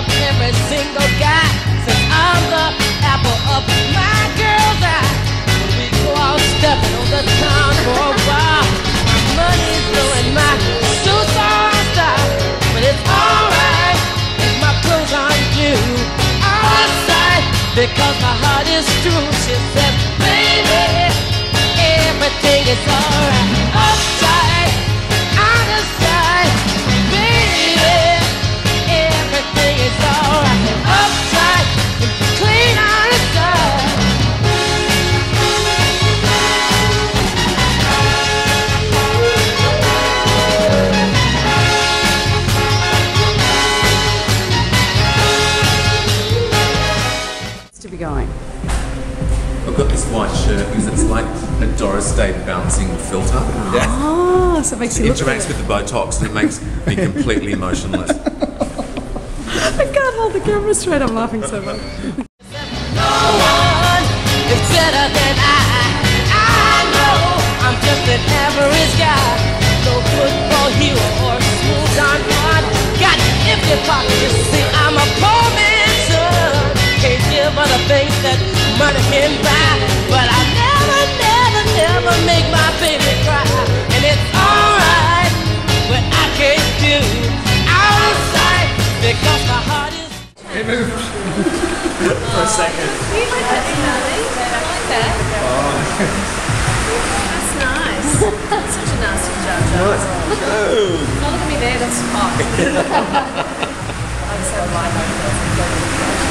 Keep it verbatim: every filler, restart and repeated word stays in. love every single guy, since I'm the apple of my girl's eye. We go out stepping on the town for a while. My money's blowing my suits on style, but it's alright if my clothes aren't you outside, because my heart is true. She said, baby, everything is alright. Upside, out of sight, baby, everything is alright. Upside, clean out of sight. To be going. I've got this white shirt because it's like a Doris Day bouncing filter. Yeah. Ah, so it makes it you look interacts with the Botox and it makes me completely motionless. I can't hold the camera straight, I'm laughing so much. No one is better than I. I know I'm just an average guy. No football hero or smooth on one. Got empty pockets, see I'm a poor man's son. Can't give all the things that money can buy, but I never, never, never make my baby cry. And it's alright what I can't do outside, because my heart is... It moved for a second. You like that, Sally? I like that. Oh. That's nice. That's such a nasty judge. No, it's not. Oh, look at me there, that's hot. I'm so light.